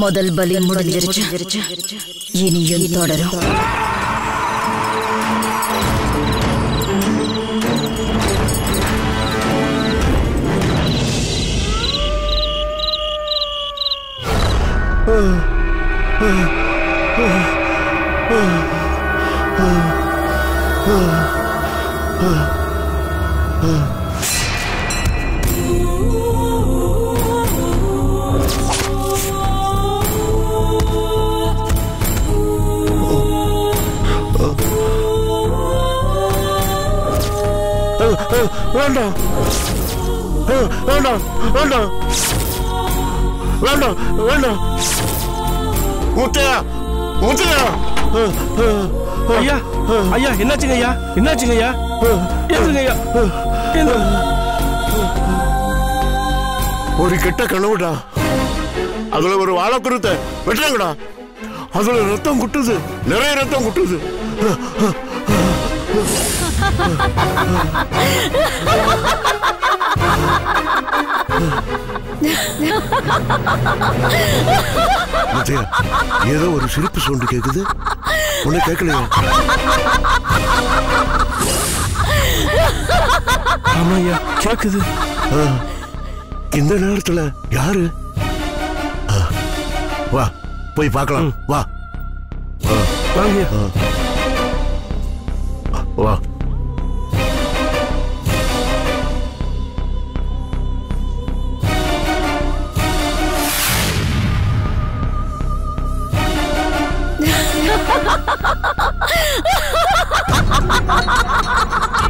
முதல் பலி முடிஞ்சிருச்சு, இனியும் தொடரும். Randall! Randall! Randall! Randall! Randall! Untaya! Untaya! ஐயா! ஐயா! என்னாச்சுங்க ஐயா? என்னாச்சுங்க ஐயா? என்னாச்சுங்க ஐயா? ஒரு கெட்ட கனவுடா. அதுல ஒரு வாழைக்குருத்தை வெட்டுறாங்கடா. அதுல ரத்தம் குட்டுது, நிறைய ரத்தம் குட்டுது. ஏதோ ஒரு சிரிப்பு சவுண்டு கேக்குது, ஒண்ணு கேட்கலையா? ஆமாயா கேக்குது. இந்த நேரத்துல யாரு? வா போய் பார்க்கலாம், வா வா.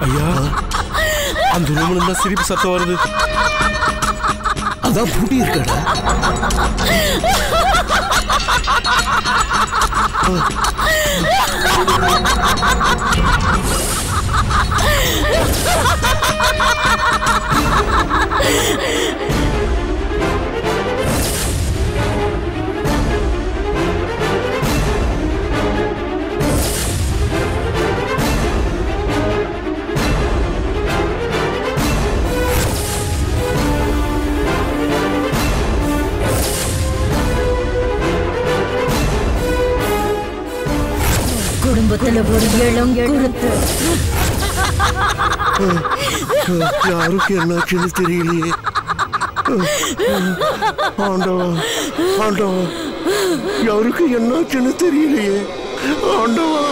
ஐயா, அந்த ரூம்ல தான் சிரிப்பு சத்தம் வருது. அதான் பூட்டி இருக்கடா. யாருக்கு என்னாச்சுன்னு தெரியலையே. ஆண்டவா ஆண்டவா, யாருக்கு என்னாச்சுன்னு தெரியலையே ஆண்டவா.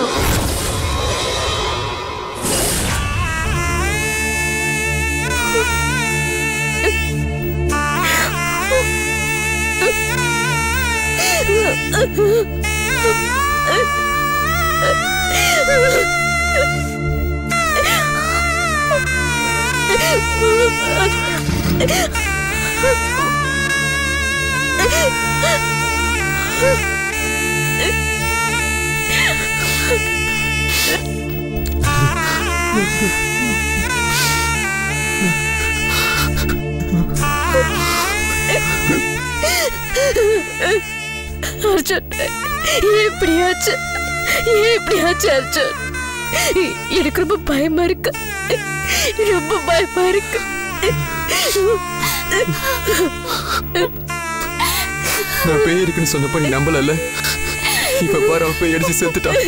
அர்ஜுன், எப்படியாச்சு எப்படியாச்சு அர்ஜுன்? எனக்கு ரொம்ப பயமா இருக்கு, ரொம்ப பயமா இருக்கு. நான் பேய் இருக்குன்னு சொன்னப்ப நீ நம்பலல்ல, இப்ப பாரு அவ பேய் அடிச்சு செத்துட்டான்.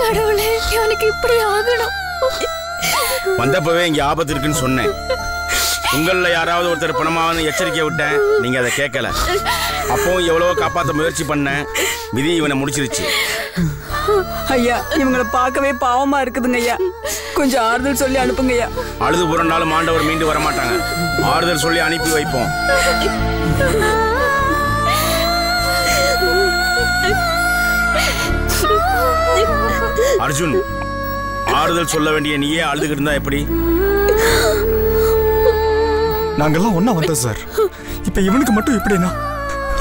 கடவுளே, எனக்கு இப்படி ஆகணும். வந்தப்பவே இங்க ஆபத்து இருக்குன்னு சொன்னேன். உங்கள யாராவது ஒருத்தர் பணமாவன்னு எச்சரிக்கை விட்டேன், நீங்க அதை கேட்கல. அப்பவும் எவ்வளவோ காப்பாற்ற முயற்சி பண்ணேன், விதி இவனை முடிச்சிருச்சு. ஐயா, இவங்களை பார்க்கவே பாவமா இருக்குதுங்க ஐயா, கொஞ்சம் ஆறுதல் சொல்லி அனுப்புங்க ஐயா. அழுது புரண்டாலும் ஆண்டவர் மீண்டு வரமாட்டாங்க, ஆறுதல் சொல்லி அனுப்பி வைப்போம். அர்ஜுன், ஆறுதல் சொல்ல வேண்டிய நீயே அழுதுகிட்டு இருந்தா எப்படி? நாங்கெல்லாம் ஒன்னா வந்தோம் சார், இப்ப இவனுக்கு மட்டும் எப்படின்னா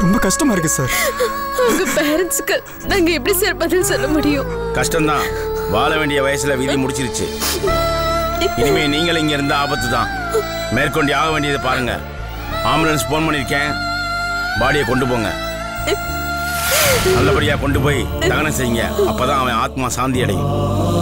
ரொம்ப கஷ்டமா இருக்கு சார். உங்க பேரண்ட்ஸ்க்கு நாங்க எப்படி சார் பதில் சொல்ல முடியும்? கஷ்டம்தான், வாழ வேண்டிய வயசுல விதி முடிச்சிருச்சு. இனிமே நீங்கள் இங்க இருந்த ஆபத்து தான். மேற்கொண்டு ஆக வேண்டியதை பாருங்க. ஆம்புலன்ஸ் போன் பண்ணிருக்கேன், பாடியை கொண்டு போங்க. நல்லபடியா கொண்டு போய் தகனம் செய்யுங்க, அப்பதான் அவன் ஆத்மா சாந்தி அடையும்.